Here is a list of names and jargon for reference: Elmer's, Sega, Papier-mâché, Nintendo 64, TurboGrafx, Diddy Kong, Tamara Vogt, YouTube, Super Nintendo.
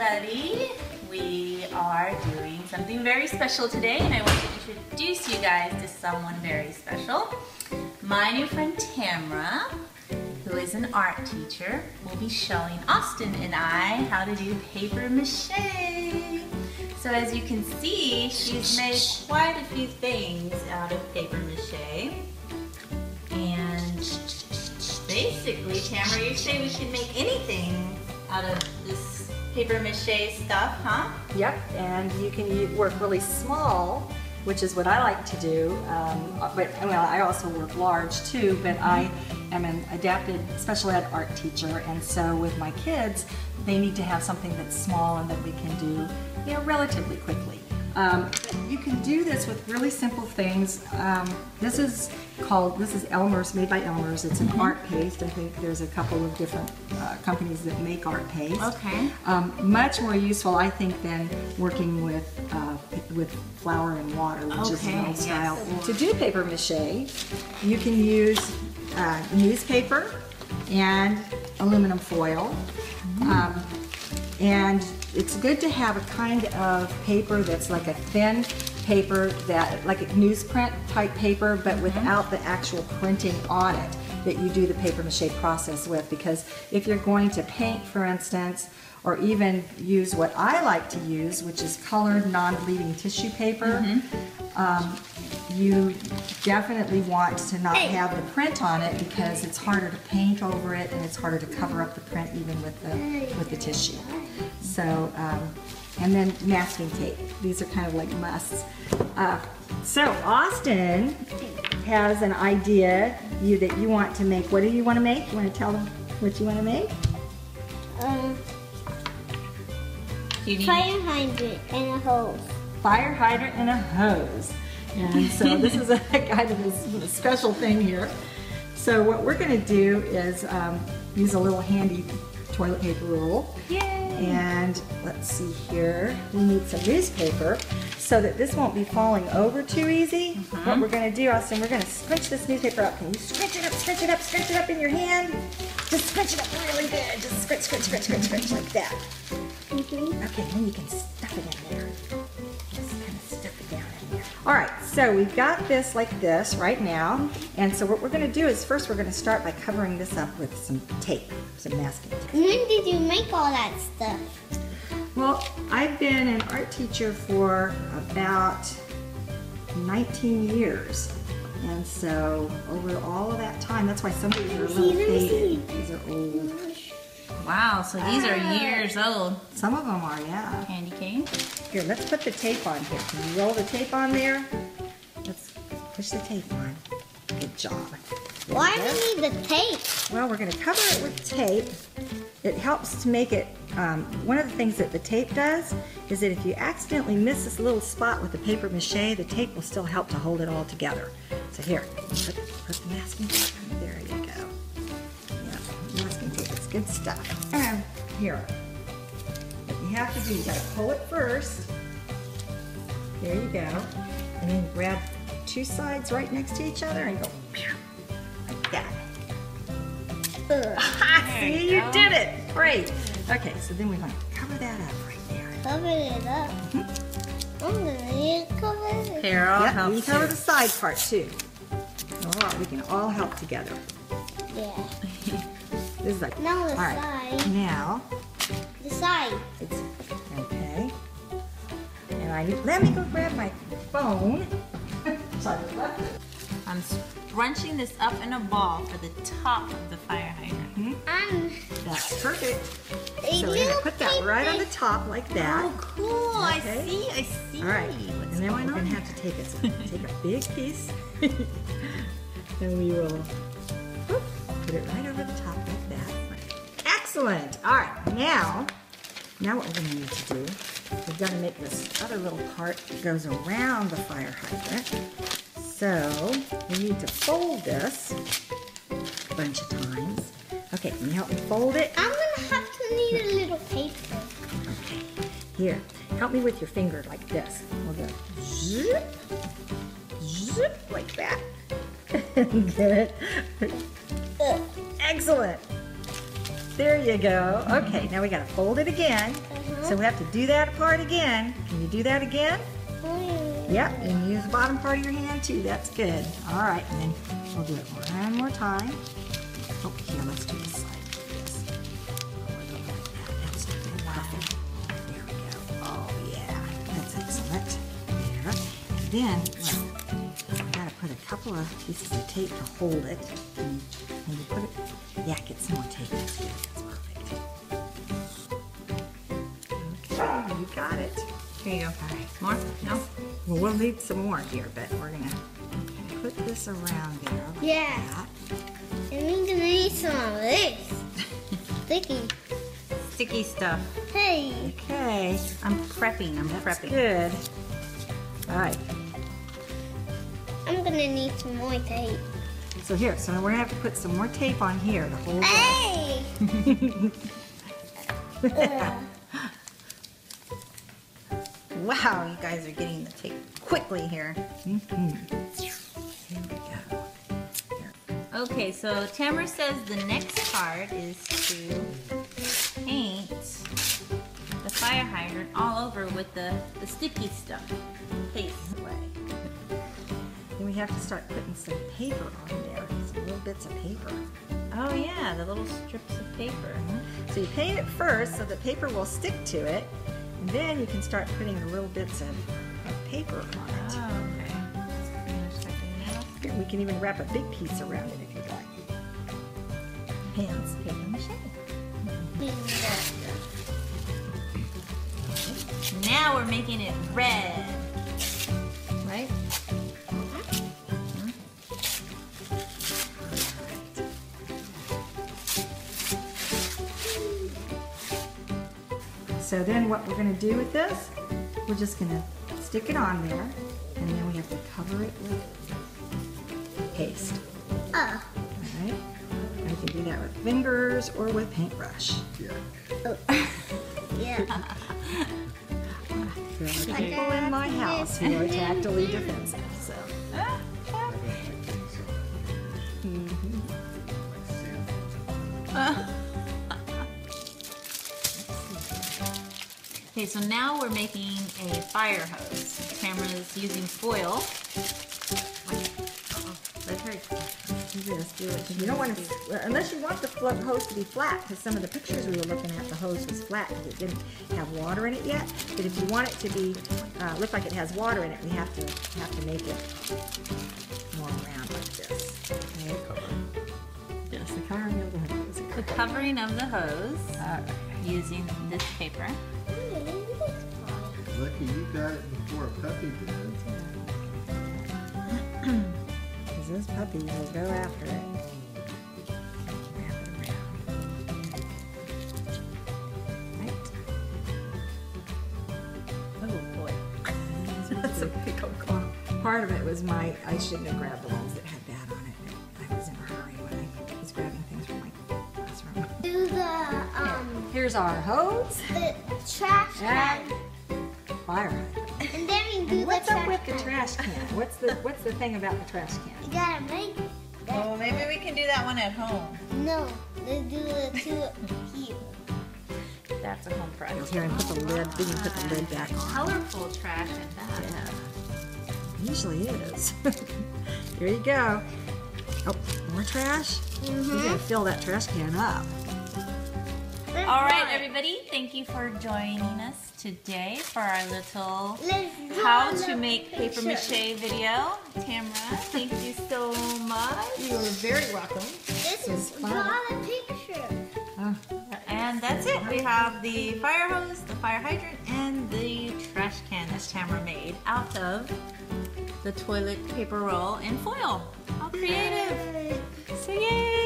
everybody. We are doing something very special today, and I want to introduce you guys to someone very special. My new friend Tamara, who is an art teacher, will be showing Austin and I how to do papier-mâché. So as you can see, she's made quite a few things out of papier-mâché. And basically, Tamara, you're saying we can make anything out of this papier-mâché stuff, huh? Yep, and you can work really small, which is what I like to do. But well, I also work large too, but I am an adapted special ed art teacher, and so with my kids, they need to have something that's small and that we can do, you know, relatively quickly. You can do this with really simple things. This is Elmer's, made by Elmer's. It's an art paste. I think there's a couple of different companies that make art paste. Okay. Much more useful, I think, than working with flour and water, which is an old style. Yes. To do papier-mâché, you can use newspaper and aluminum foil. And it's good to have a kind of paper that's like a thin paper, that like a newsprint type paper, but without the actual printing on it, that you do the papier-mâché process with. Because if you're going to paint, for instance, or even use what I like to use, which is colored non-bleeding tissue paper, you definitely want to not have the print on it, because it's harder to paint over it and it's harder to cover up the print even with the tissue. So, and then masking tape. These are kind of like musts. So Austin has an idea that you want to make. What do you want to make? You want to tell them what you want to make? 500 and a hose. Fire hydrant and a hose. And so this is a kind of a special thing here. So what we're going to do is use a little handy toilet paper roll. Yay! And let's see here. We need some newspaper so that this won't be falling over too easy. What we're going to do, Austin, we're going to scrunch this newspaper up. Can you scrunch it up in your hand? Just scrunch it up really good. Just scrunch like that. Okay, then you can stuff it in there. Just kind of stuff it down in there. All right, so we've got this like this right now. And so what we're going to do is first we're going to start by covering this up with some tape, some masking tape. When did you make all that stuff? Well, I've been an art teacher for about 19 years. And so over all of that time, that's why some of these are a little faded. These are old. Wow, so these are years old. Some of them are, yeah. Candy cane. Here, let's put the tape on here. Can you roll the tape on there? Let's push the tape on. Good job. Why do we need the tape? Well, we're going to cover it with tape. It helps to make it, one of the things that the tape does is that if you accidentally miss this little spot with the papier-mâché, the tape will still help to hold it all together. So here, put the masking tape on. There you go. Good stuff. And here, what you have to do, you gotta pull it first. There you go. And then grab two sides right next to each other and go like that. See, you did it. Great. Okay, so then we're going to cover that up right there. Cover it up. I'm going to cover it. Here, I'll help you. Cover the side part too. All right, we can all help together. Yeah. This is like, now the side. Now the side. It's okay. And let me go grab my phone. I'm scrunching this up in a ball for the top of the fire hydrant. That's perfect. So we're gonna put that right on the top like that. Oh, cool! Okay. I see. All right. And then we're gonna have to take take a big piece, and we will put it right over the top. Excellent. All right, now what we're going to need to do, we've got to make this other little part that goes around the fire hydrant. So we need to fold this a bunch of times. Okay, can you help me fold it? I'm going to have to need a little paper. Okay, here, help me with your finger like this. We'll go zip, zip like that. Get it? Excellent. There you go. Okay, now we gotta fold it again. So we have to do that part again. Can you do that again? Yep, and use the bottom part of your hand too. That's good. All right, and then we'll do it one more time. Oh, here, let's do this side. There we go. Oh, yeah. That's excellent. There. And then, well, I've got to put a couple of pieces of tape to hold it. And when you put it, yeah, get some more tape. That's good. That's perfect. Okay, you got it. Here you go. All right. More? No? Well, we'll need some more here, but we're going to put this around there. Like yeah. That. And we're going to need some of this. Sticky stuff. Hey. Okay. I'm prepping. Good. All right. I'm going to need some more tape. So here, so we're going to have to put some more tape on here to hold it. Hey! Wow, you guys are getting the tape quickly here. Here we go. Here. Okay, so Tamara says the next part is to paint the fire hydrant all over with the sticky stuff. Paste away. Then we have to start putting some paper on there. Some little bits of paper. Oh yeah, the little strips of paper. So you paint it first so the paper will stick to it, and then you can start putting the little bits of paper on it. Oh, okay. That's pretty much like a nail. We can even wrap a big piece around it if you'd like. Hands, paper mache. Now we're making it red, right? So then what we're going to do with this, we're just going to stick it on there, and then we have to cover it with paste. All right. You can do that with fingers or with paintbrush. Yeah. Oh. Yeah. There are people in my house who are tactily defensive, so. Okay, so now we're making a fire hose. Tamara's using foil. You don't want to, unless you want the hose to be flat, because some of the pictures we were looking at, the hose was flat because it didn't have water in it yet. But if you want it to be look like it has water in it, we have to make it more round like this. Okay. Yes, the covering of the hose. The covering of the hose using this paper. Lucky you got it before Puppy did. Those puppies will go after it. Wrap it around. Right? Oh boy. That's a big old clump. Part of it was I shouldn't have grabbed the ones that had that on it. I was in a hurry when I was grabbing things from my classroom. Do the, here's our hose. The trash can. Fire hydrant. And then we do what's up with the trash can? What's the thing about the trash can? You gotta make it. Oh, maybe we can do that one at home. No, let's do the two here. That's a home project. Here, and put the lid. Then you put the lid back on. Colorful trash at that. Yeah, usually it is. Here you go. Oh, more trash. You're gonna fill that trash can up. All right, everybody, thank you for joining us today for our little how to make paper mache video. Tamara, thank you so much. You are very welcome. This is draw the picture. And that's it. We have the fire hose, the fire hydrant, and the trash can that Tamara made out of the toilet paper roll and foil. How creative. So yay.